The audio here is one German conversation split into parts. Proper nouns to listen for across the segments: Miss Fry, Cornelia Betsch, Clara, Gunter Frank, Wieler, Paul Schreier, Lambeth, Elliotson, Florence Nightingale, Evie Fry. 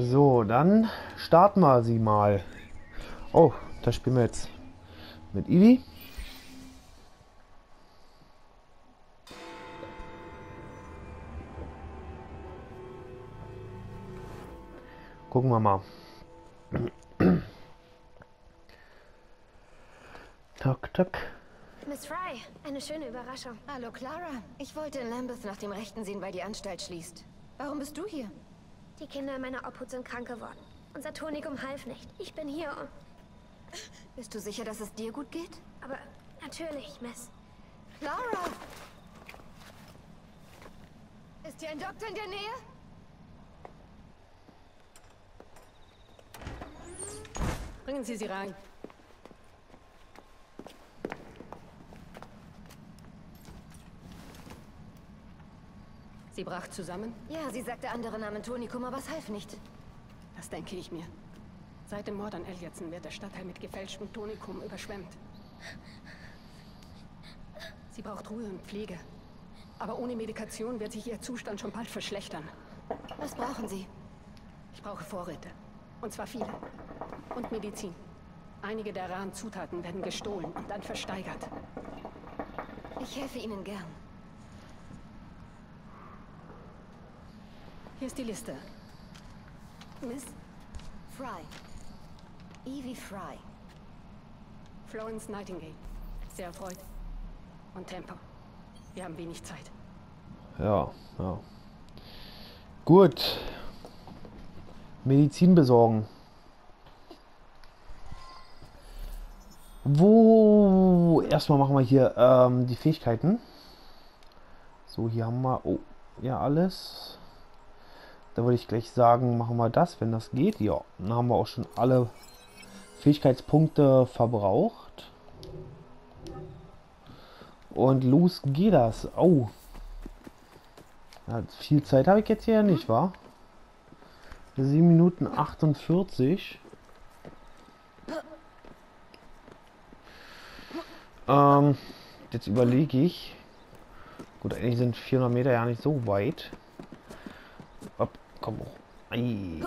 So, dann starten wir sie mal. Oh, da spielen wir jetzt mit Evie. Gucken wir mal. Tuck, tuck. Miss Fry, eine schöne Überraschung. Hallo Clara, ich wollte in Lambeth nach dem Rechten sehen, weil die Anstalt schließt. Warum bist du hier? Die Kinder in meiner Obhut sind krank geworden. Unser Tonikum half nicht. Ich bin hier und... Bist du sicher, dass es dir gut geht? Aber natürlich, Miss. Clara! Ist hier ein Doktor in der Nähe? Bringen Sie sie rein. Sie brach zusammen? Ja, sie sagte, andere nahmen Tonikum, aber es half nicht. Das denke ich mir. Seit dem Mord an Elliotson wird der Stadtteil mit gefälschtem Tonikum überschwemmt. Sie braucht Ruhe und Pflege. Aber ohne Medikation wird sich ihr Zustand schon bald verschlechtern. Was brauchen Sie? Ich brauche Vorräte. Und zwar viele. Und Medizin. Einige der raren Zutaten werden gestohlen und dann versteigert. Ich helfe Ihnen gern. Hier ist die Liste. Miss Fry. Evie Fry. Florence Nightingale. Sehr erfreut. Und Tempo. Wir haben wenig Zeit. Ja, ja. Gut. Medizin besorgen. Wo? Erstmal machen wir hier die Fähigkeiten. So, hier haben wir... Oh, ja, alles. Da würde ich gleich sagen, machen wir das, wenn das geht. Ja, dann haben wir auch schon alle Fähigkeitspunkte verbraucht. Und los geht das. Oh. Ja, viel Zeit habe ich jetzt hier nicht, wa? 7 Minuten 48. Jetzt überlege ich. Gut, eigentlich sind 400 Meter ja nicht so weit. Komm hoch. Ei.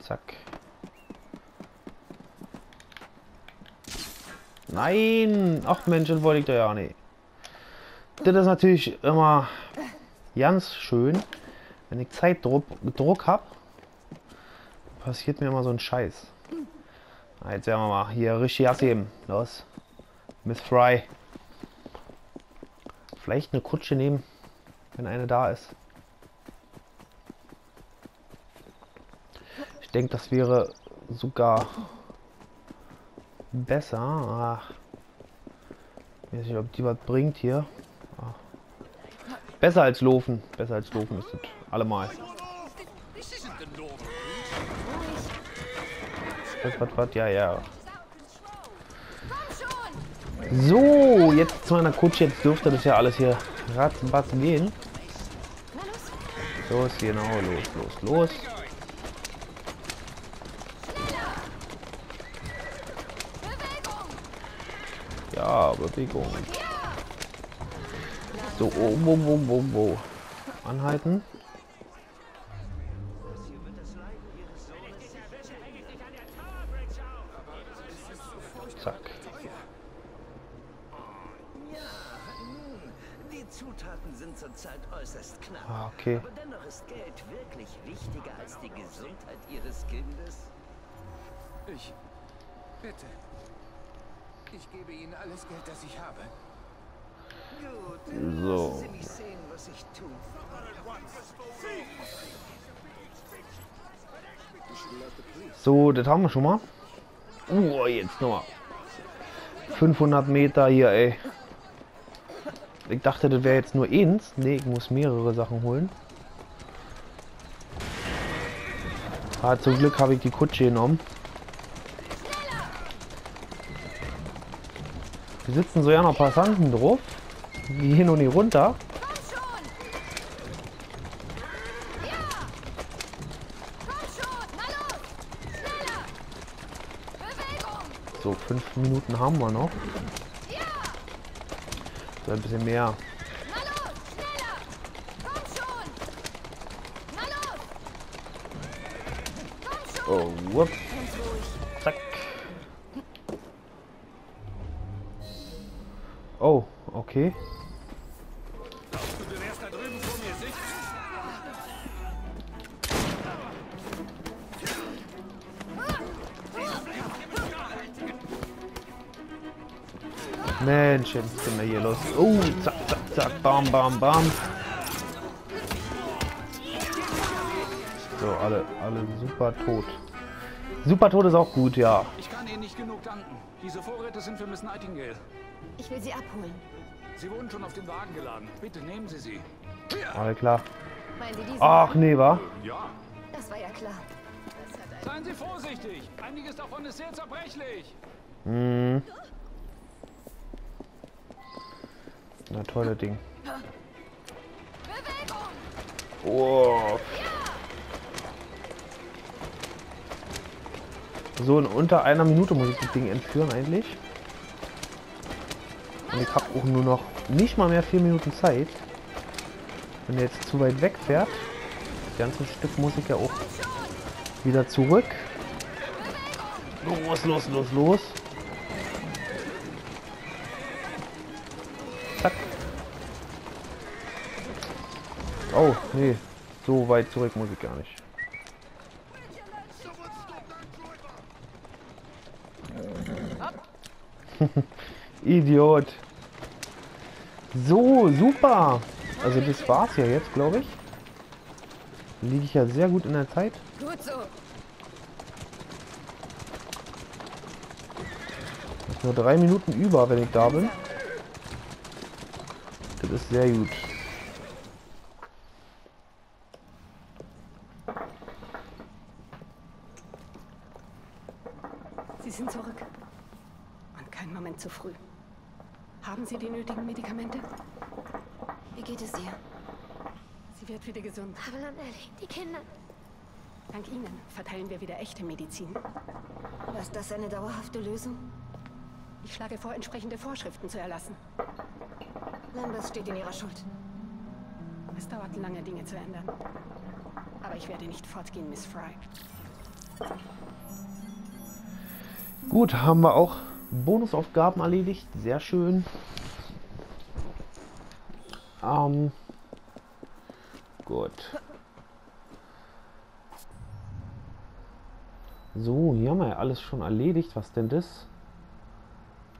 Zack. Nein! Ach Mensch, das wollte ich doch ja nicht. Das ist natürlich immer ganz schön. Wenn ich Zeitdruck habe, passiert mir immer so ein Scheiß. Na, jetzt werden wir mal hier richtig Gas geben. Los. Miss Fry. Vielleicht eine Kutsche nehmen, wenn eine da ist. Ich denke, das wäre sogar besser. Ach. Ich weiß nicht, ob die was bringt hier. Ach. Besser als Laufen. Besser als Laufen ist es allemal. Was? Ja, ja. So, jetzt zu meiner Kutsche, jetzt dürfte das ja alles hier ratzbatz gehen. Los, genau, los, los. Ja, Bewegung. So, oh, wo. Anhalten. Zack. Zutaten sind zurzeit äußerst knapp. Ah, okay. Aber dennoch ist Geld wirklich wichtiger als die Gesundheit Ihres Kindes? Bitte. Ich gebe Ihnen alles Geld, das ich habe. Gut, dann lassen Sie mich sehen, was ich tue. So, das haben wir schon mal. Jetzt nochmal. 500 Meter hier, ey. Ich dachte, das wäre jetzt nur eins. Ne, ich muss mehrere Sachen holen. Ah, zum Glück habe ich die Kutsche genommen. Wir sitzen so ja noch Passanten drauf. Die hin und hier runter. So, 5 Minuten haben wir noch. Ein bisschen mehr. Na los, schneller! Komm schon! Oh, whoop. Zack. Oh, okay. Mensch, jetzt sind wir hier los. Oh, zack, zack, zack, bam, bam, bam. So, alle super tot. Super tot ist auch gut, ja. Ich kann Ihnen nicht genug danken. Diese Vorräte sind für Miss Nightingale. Ich will sie abholen. Sie wurden schon auf den Wagen geladen. Bitte nehmen Sie sie. Alle klar. Ach nee, wa? Ja. Das war ja klar. Seien Sie vorsichtig. Einiges davon ist sehr zerbrechlich. Hm. Na tolle Ding. Oh. So in unter einer Minute muss ich das Ding entführen eigentlich. Und ich habe auch nur noch nicht mal mehr 4 Minuten Zeit. Wenn er jetzt zu weit weg fährt, das ganze Stück muss ich ja auch wieder zurück. Los, los, los, los. Zack. Oh, nee. So weit zurück muss ich gar nicht. Idiot. So, super. Also das war's ja jetzt, glaube ich. Liege ich ja sehr gut in der Zeit. Gut so. Ist nur 3 Minuten über, wenn ich da bin. Das ist sehr gut. Sie sind zurück. Und kein Moment zu früh. Haben Sie die nötigen Medikamente? Wie geht es ihr? Sie wird wieder gesund. Pavel und Ellie, die Kinder. Dank Ihnen verteilen wir wieder echte Medizin. War das eine dauerhafte Lösung? Ich schlage vor, entsprechende Vorschriften zu erlassen. Lambeth steht in ihrer Schuld. Es dauert lange, Dinge zu ändern. Aber ich werde nicht fortgehen, Miss Fry. Gut, haben wir auch Bonusaufgaben erledigt. Sehr schön. Gut. So, hier haben wir ja alles schon erledigt. Was denn das?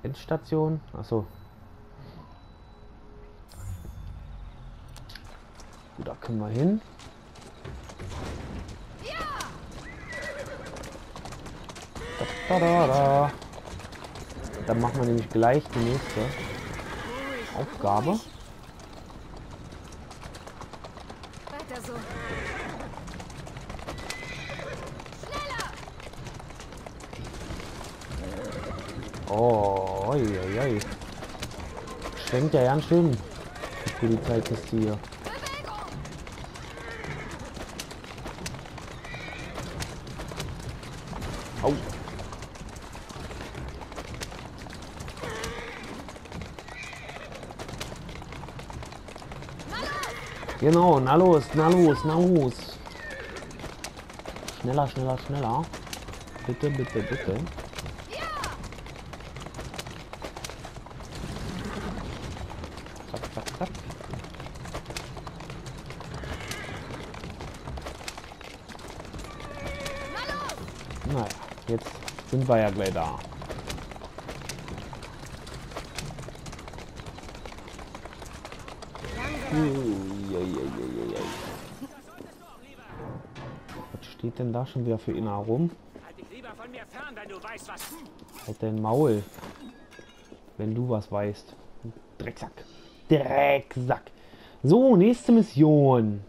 Endstation. Achso. Da können wir hin. Da, da, da, da. Dann machen wir nämlich gleich die nächste Aufgabe. Oh, oi, oi, oi. Schränkt ja ganz schön für die Zeit ist hier. Au. Genau, na los, na los, na los. Schneller, schneller, schneller. Bitte, bitte, bitte. Zack, zack, zack. Naja. Jetzt sind wir ja gleich da. Was steht denn da schon wieder für ihn herum? Halt dein Maul. Wenn du was weißt. Drecksack. Drecksack. So, nächste Mission.